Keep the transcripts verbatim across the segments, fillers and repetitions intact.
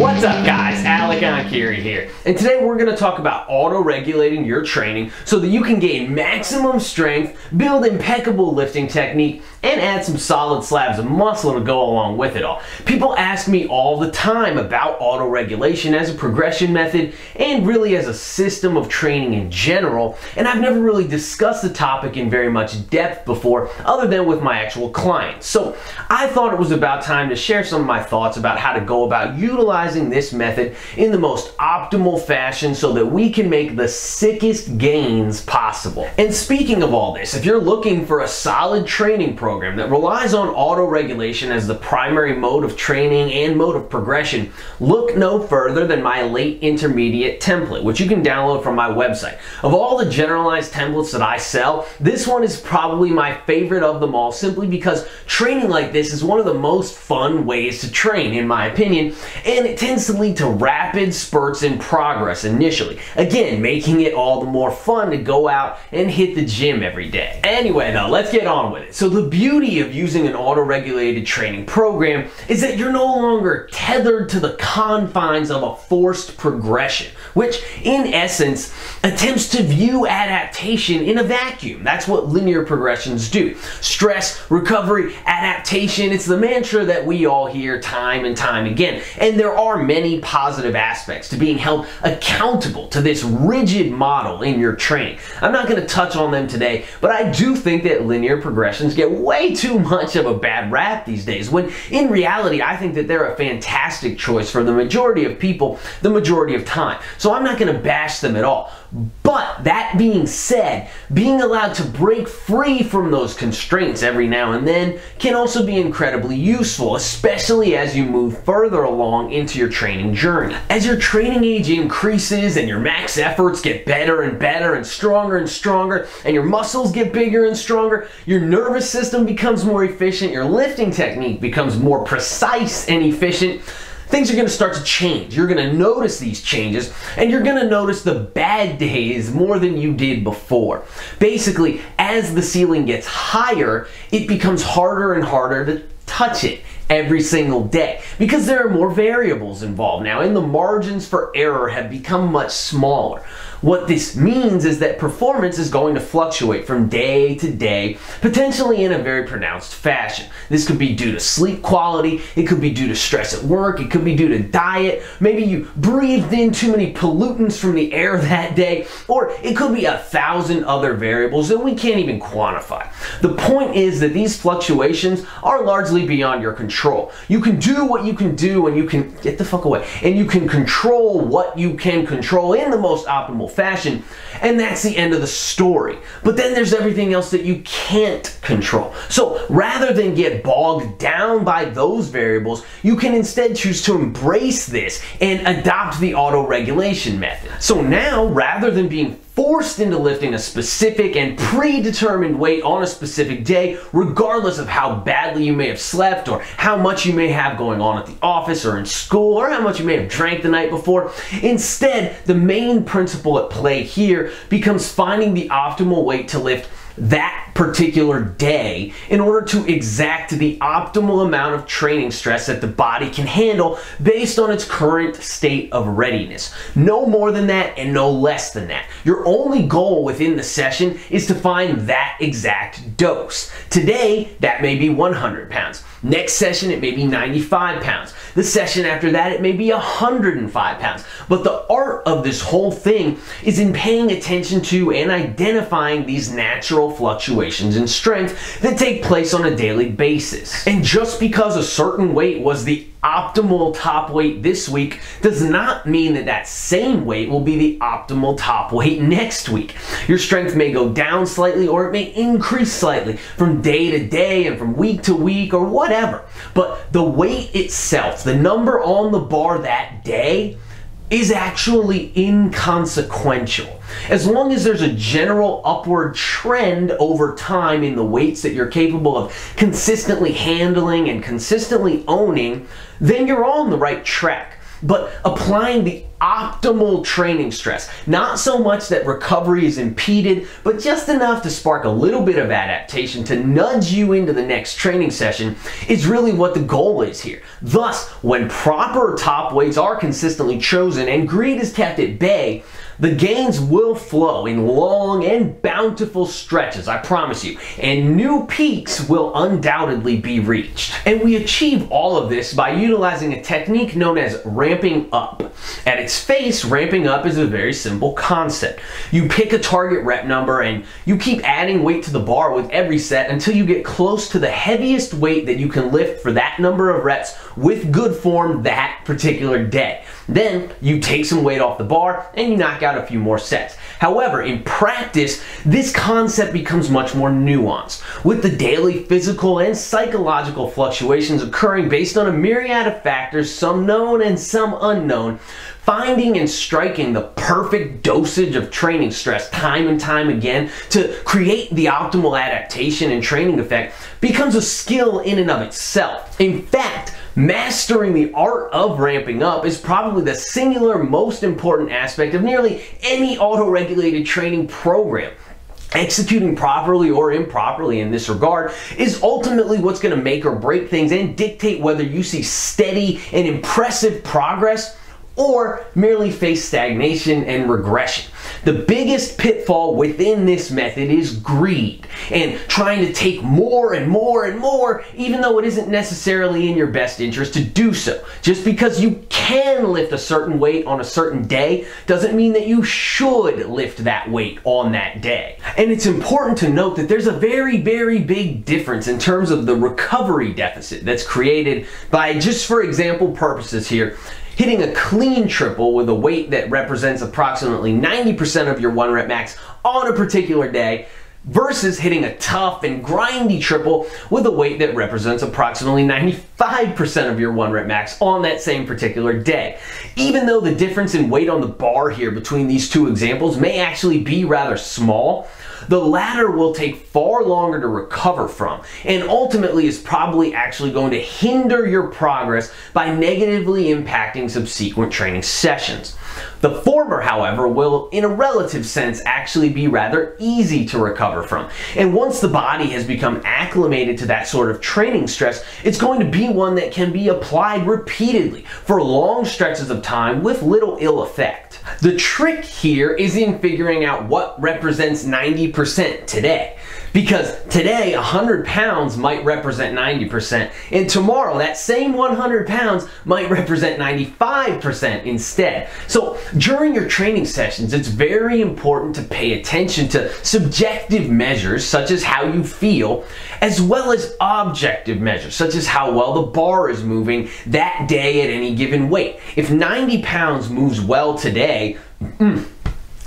What's up guys, Alec Enkiri here, and today we're going to talk about auto-regulating your training so that you can gain maximum strength, build impeccable lifting technique, and add some solid slabs of muscle to go along with it all. People ask me all the time about auto-regulation as a progression method and really as a system of training in general, and I've never really discussed the topic in very much depth before other than with my actual clients. So I thought it was about time to share some of my thoughts about how to go about utilizing this method in the most optimal fashion so that we can make the sickest gains possible. And speaking of all this, if you're looking for a solid training program that relies on auto-regulation as the primary mode of training and mode of progression, look no further than my late intermediate template, which you can download from my website. Of all the generalized templates that I sell, this one is probably my favorite of them all, simply because training like this is one of the most fun ways to train, in my opinion, and it tends to lead to rapid spurts in progress initially. Again, making it all the more fun to go out and hit the gym every day. Anyway though, let's get on with it. So the beauty of using an auto-regulated training program is that you're no longer tethered to the confines of a forced progression, which in essence attempts to view adaptation in a vacuum. That's what linear progressions do. Stress, recovery, adaptation, it's the mantra that we all hear time and time again. And there are Are many positive aspects to being held accountable to this rigid model in your training. I'm not going to touch on them today, but I do think that linear progressions get way too much of a bad rap these days, when in reality I think that they're a fantastic choice for the majority of people the majority of time. So I'm not going to bash them at all. But that being said, being allowed to break free from those constraints every now and then can also be incredibly useful, especially as you move further along into your training journey. As your training age increases and your max efforts get better and better and stronger and stronger, and your muscles get bigger and stronger, your nervous system becomes more efficient, your lifting technique becomes more precise and efficient, things are going to start to change. You're going to notice these changes, and you're going to notice the bad days more than you did before. Basically, as the ceiling gets higher, it becomes harder and harder to touch it every single day, because there are more variables involved now, and the margins for error have become much smaller. What this means is that performance is going to fluctuate from day to day, potentially in a very pronounced fashion. This could be due to sleep quality, it could be due to stress at work, it could be due to diet, maybe you breathed in too many pollutants from the air that day, or it could be a thousand other variables that we can't even quantify. The point is that these fluctuations are largely beyond your control. You can do what you can do, and you can get the fuck away, and you can control what you can control in the most optimal fashion, and that's the end of the story. But then there's everything else that you can't control. So rather than get bogged down by those variables, you can instead choose to embrace this and adopt the auto-regulation method. So now, rather than being forced into lifting a specific and predetermined weight on a specific day, regardless of how badly you may have slept or how much you may have going on at the office or in school or how much you may have drank the night before. Instead, the main principle at play here becomes finding the optimal weight to lift that particular day in order to exact the optimal amount of training stress that the body can handle based on its current state of readiness. No more than that and no less than that. Your only goal within the session is to find that exact dose. Today, that may be one hundred pounds. Next session, it may be ninety-five pounds. The session after that, it may be one hundred five pounds. But the art of this whole thing is in paying attention to and identifying these natural fluctuations in strength that take place on a daily basis. And just because a certain weight was the optimal top weight this week does not mean that that same weight will be the optimal top weight next week. Your strength may go down slightly, or it may increase slightly from day to day and from week to week or whatever. But the weight itself, the number on the bar that day, is actually inconsequential. As long as there's a general upward trend over time in the weights that you're capable of consistently handling and consistently owning, then you're on the right track. but applying the optimal training stress. Not so much that recovery is impeded, but just enough to spark a little bit of adaptation to nudge you into the next training session is really what the goal is here. Thus, when proper top weights are consistently chosen and greed is kept at bay, the gains will flow in long and bountiful stretches, I promise you, and new peaks will undoubtedly be reached. And we achieve all of this by utilizing a technique known as ramping up. At its face, ramping up is a very simple concept. You pick a target rep number and you keep adding weight to the bar with every set until you get close to the heaviest weight that you can lift for that number of reps with good form that particular day. Then you take some weight off the bar and you knock out a few more sets. However, in practice, this concept becomes much more nuanced, with the daily physical and psychological fluctuations occurring based on a myriad of factors, some known and some unknown. Finding and striking the perfect dosage of training stress time and time again to create the optimal adaptation and training effect becomes a skill in and of itself. In fact, mastering the art of ramping up is probably the singular most important aspect of nearly any auto-regulated training program. Executing properly or improperly in this regard is ultimately what's going to make or break things and dictate whether you see steady and impressive progress or merely face stagnation and regression. The biggest pitfall within this method is greed and trying to take more and more and more, even though it isn't necessarily in your best interest to do so. Just because you can lift a certain weight on a certain day doesn't mean that you should lift that weight on that day. And it's important to note that there's a very, very big difference in terms of the recovery deficit that's created by, just for example purposes here, hitting a clean triple with a weight that represents approximately ninety percent of your one rep max on a particular day versus hitting a tough and grindy triple with a weight that represents approximately ninety-five percent of your one rep max on that same particular day. Even though the difference in weight on the bar here between these two examples may actually be rather small, the latter will take far longer to recover from and ultimately is probably actually going to hinder your progress by negatively impacting subsequent training sessions. The former, however, will in a relative sense actually be rather easy to recover from. And once the body has become acclimated to that sort of training stress, it's going to be one that can be applied repeatedly for long stretches of time with little ill effect. The trick here is in figuring out what represents ninety percent today. Because today, one hundred pounds might represent ninety percent, and tomorrow, that same one hundred pounds might represent ninety-five percent instead. So during your training sessions, it's very important to pay attention to subjective measures, such as how you feel, as well as objective measures, such as how well the bar is moving that day at any given weight. If ninety pounds moves well today, mm,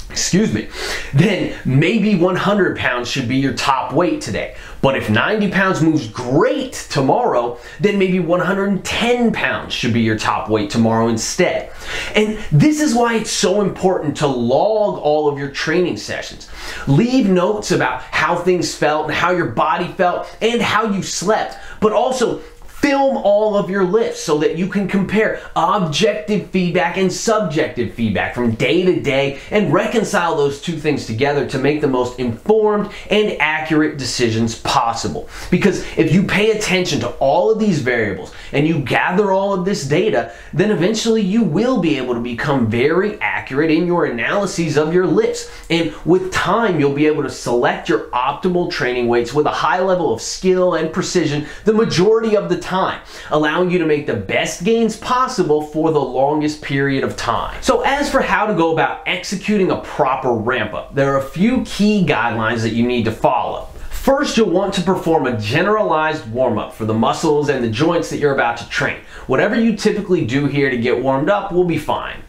excuse me, then maybe one hundred pounds should be your top weight today. But if ninety pounds moves great tomorrow, then maybe one hundred ten pounds should be your top weight tomorrow instead. And this is why it's so important to log all of your training sessions. Leave notes about how things felt and how your body felt and how you slept, but also film all of your lifts so that you can compare objective feedback and subjective feedback from day to day and reconcile those two things together to make the most informed and accurate decisions possible. Because if you pay attention to all of these variables and you gather all of this data, then eventually you will be able to become very accurate in your analyses of your lifts. And with time, you'll be able to select your optimal training weights with a high level of skill and precision the majority of the time. Time, allowing you to make the best gains possible for the longest period of time. So as for how to go about executing a proper ramp up, there are a few key guidelines that you need to follow. First, you'll want to perform a generalized warm-up for the muscles and the joints that you're about to train. Whatever you typically do here to get warmed up will be fine.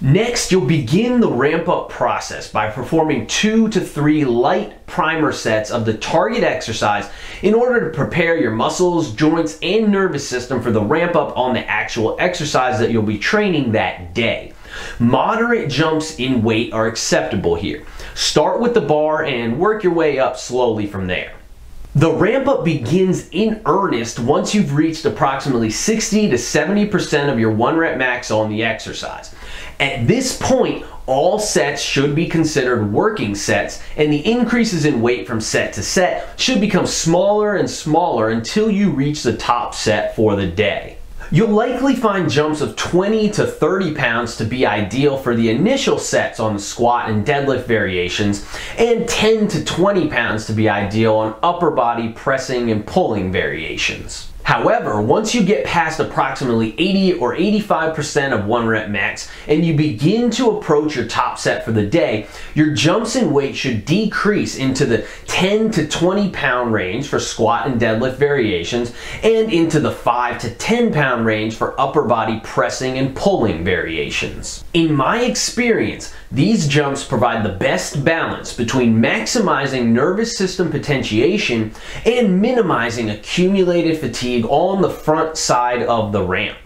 Next, you'll begin the ramp up process by performing two to three light primer sets of the target exercise in order to prepare your muscles, joints, and nervous system for the ramp up on the actual exercise that you'll be training that day. Moderate jumps in weight are acceptable here. Start with the bar and work your way up slowly from there. The ramp up begins in earnest once you've reached approximately sixty to seventy percent of your one rep max on the exercise. At this point, all sets should be considered working sets, and the increases in weight from set to set should become smaller and smaller until you reach the top set for the day. You'll likely find jumps of twenty to thirty pounds to be ideal for the initial sets on the squat and deadlift variations, and ten to twenty pounds to be ideal on upper body pressing and pulling variations. However, once you get past approximately eighty or eighty-five percent of one rep max and you begin to approach your top set for the day, your jumps in weight should decrease into the ten to twenty pound range for squat and deadlift variations and into the five to ten pound range for upper body pressing and pulling variations. In my experience, these jumps provide the best balance between maximizing nervous system potentiation and minimizing accumulated fatigue on the front side of the ramp.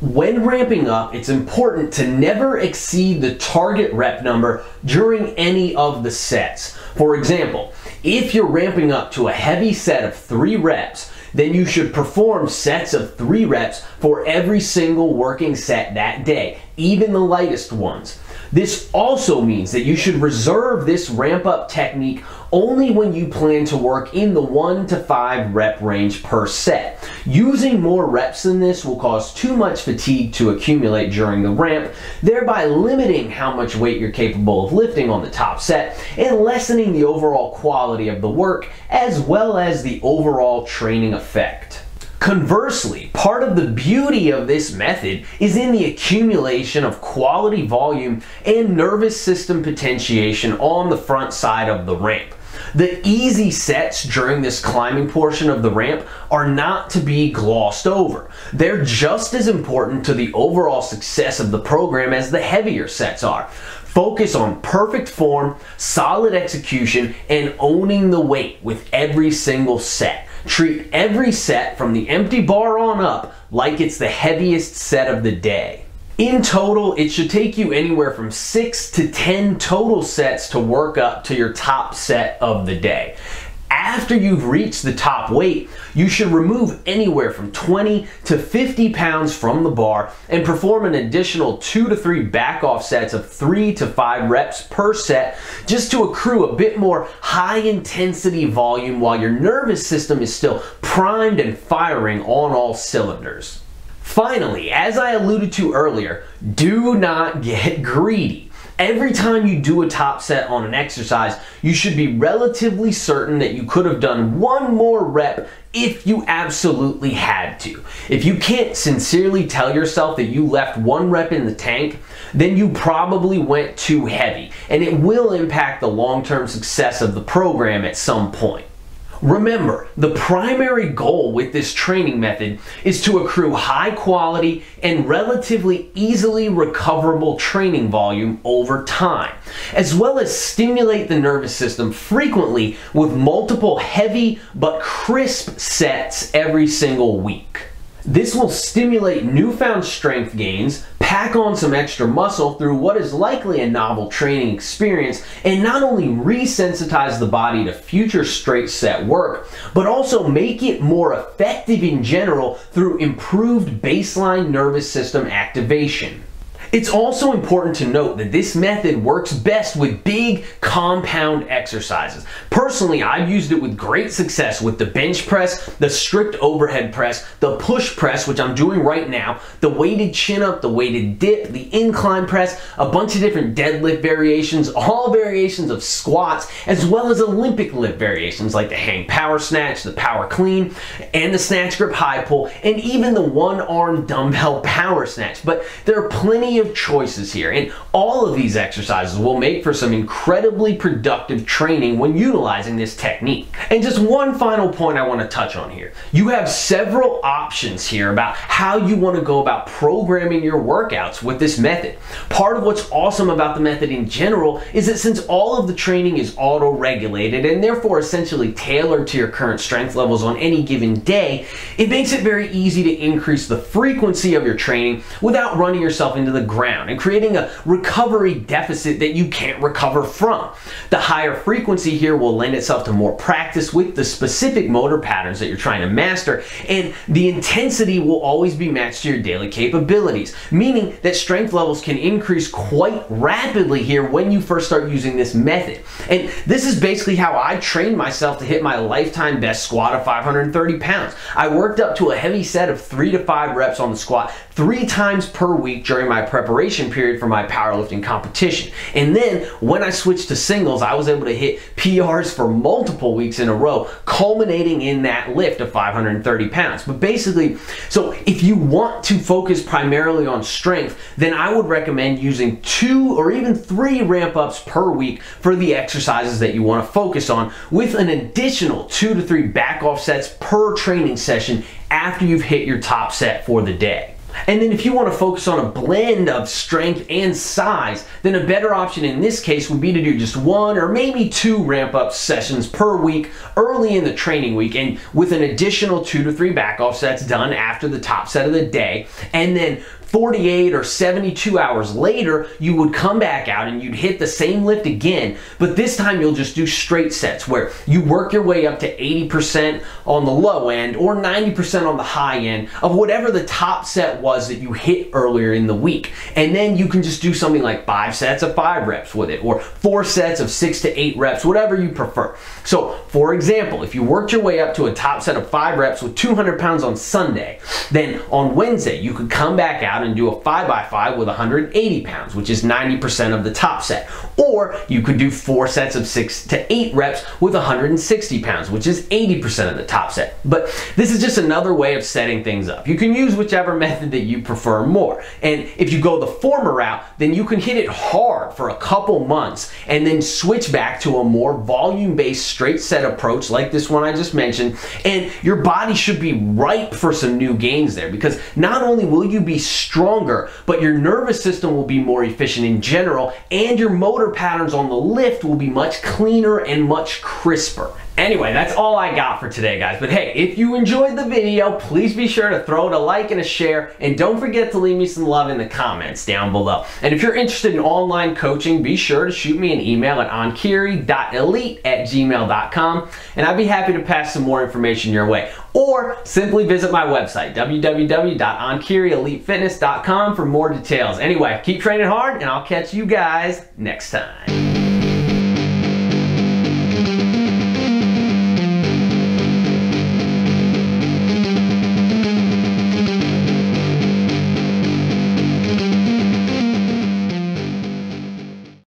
When ramping up, it's important to never exceed the target rep number during any of the sets. For example, if you're ramping up to a heavy set of three reps, then you should perform sets of three reps for every single working set that day, even the lightest ones. This also means that you should reserve this ramp up technique only when you plan to work in the one to five rep range per set. Using more reps than this will cause too much fatigue to accumulate during the ramp, thereby limiting how much weight you're capable of lifting on the top set and lessening the overall quality of the work as well as the overall training effect. Conversely, part of the beauty of this method is in the accumulation of quality volume and nervous system potentiation on the front side of the ramp. The easy sets during this climbing portion of the ramp are not to be glossed over. They're just as important to the overall success of the program as the heavier sets are. Focus on perfect form, solid execution, and owning the weight with every single set. Treat every set from the empty bar on up like it's the heaviest set of the day. In total, it should take you anywhere from six to ten total sets to work up to your top set of the day. After you've reached the top weight, you should remove anywhere from twenty to fifty pounds from the bar and perform an additional two to three back off sets of three to five reps per set just to accrue a bit more high intensity volume while your nervous system is still primed and firing on all cylinders. Finally, as I alluded to earlier, do not get greedy. Every time you do a top set on an exercise, you should be relatively certain that you could have done one more rep if you absolutely had to. If you can't sincerely tell yourself that you left one rep in the tank, then you probably went too heavy, and it will impact the long-term success of the program at some point. Remember, the primary goal with this training method is to accrue high quality and relatively easily recoverable training volume over time, as well as stimulate the nervous system frequently with multiple heavy but crisp sets every single week. This will stimulate newfound strength gains, pack on some extra muscle through what is likely a novel training experience, and not only resensitize the body to future straight set work, but also make it more effective in general through improved baseline nervous system activation. It's also important to note that this method works best with big compound exercises. Personally, I've used it with great success with the bench press, the strict overhead press, the push press, which I'm doing right now, the weighted chin up, the weighted dip, the incline press, a bunch of different deadlift variations, all variations of squats, as well as Olympic lift variations like the hang power snatch, the power clean, and the snatch grip high pull, and even the one arm dumbbell power snatch. But there are plenty of choices here, and all of these exercises will make for some incredibly productive training when utilizing this technique. And just one final point I want to touch on here. You have several options here about how you want to go about programming your workouts with this method. Part of what's awesome about the method in general is that since all of the training is auto-regulated and therefore essentially tailored to your current strength levels on any given day, it makes it very easy to increase the frequency of your training without running yourself into the ground and creating a recovery deficit that you can't recover from. The higher frequency here will lend itself to more practice with the specific motor patterns that you're trying to master, and the intensity will always be matched to your daily capabilities, meaning that strength levels can increase quite rapidly here when you first start using this method. And this is basically how I trained myself to hit my lifetime best squat of five hundred thirty pounds. I worked up to a heavy set of three to five reps on the squat three times per week during my preparation period for my powerlifting competition. And then when I switched to singles, I was able to hit P Rs for multiple weeks in a row, culminating in that lift of five hundred thirty pounds. But basically, so if you want to focus primarily on strength, then I would recommend using two or even three ramp ups per week for the exercises that you want to focus on, with an additional two to three back off sets per training session after you've hit your top set for the day. And then if you want to focus on a blend of strength and size, then a better option in this case would be to do just one or maybe two ramp-up sessions per week early in the training week, and with an additional two to three back-off sets done after the top set of the day. And then forty-eight or seventy-two hours later, you would come back out and you'd hit the same lift again, but this time you'll just do straight sets where you work your way up to eighty percent on the low end or ninety percent on the high end of whatever the top set was that you hit earlier in the week. And then you can just do something like five sets of five reps with it, or four sets of six to eight reps, whatever you prefer. So for example, if you worked your way up to a top set of five reps with two hundred pounds on Sunday, then on Wednesday you could come back out and do a five by five with one hundred eighty pounds, which is ninety percent of the top set. Or you could do four sets of six to eight reps with one hundred sixty pounds, which is eighty percent of the top set. But this is just another way of setting things up. You can use whichever method that you prefer more. And if you go the former route, then you can hit it hard for a couple months and then switch back to a more volume-based straight set approach like this one I just mentioned. And your body should be ripe for some new gains there, because not only will you be stronger, but your nervous system will be more efficient in general, and your motor patterns on the lift will be much cleaner and much crisper. Anyway, that's all I got for today, guys. But hey, if you enjoyed the video, please be sure to throw it a like and a share, and don't forget to leave me some love in the comments down below. And if you're interested in online coaching, be sure to shoot me an email at onkiri dot elite at gmail dot com, and I'd be happy to pass some more information your way. Or simply visit my website, w w w dot onkiri elite fitness dot com, for more details. Anyway, keep training hard, and I'll catch you guys next time.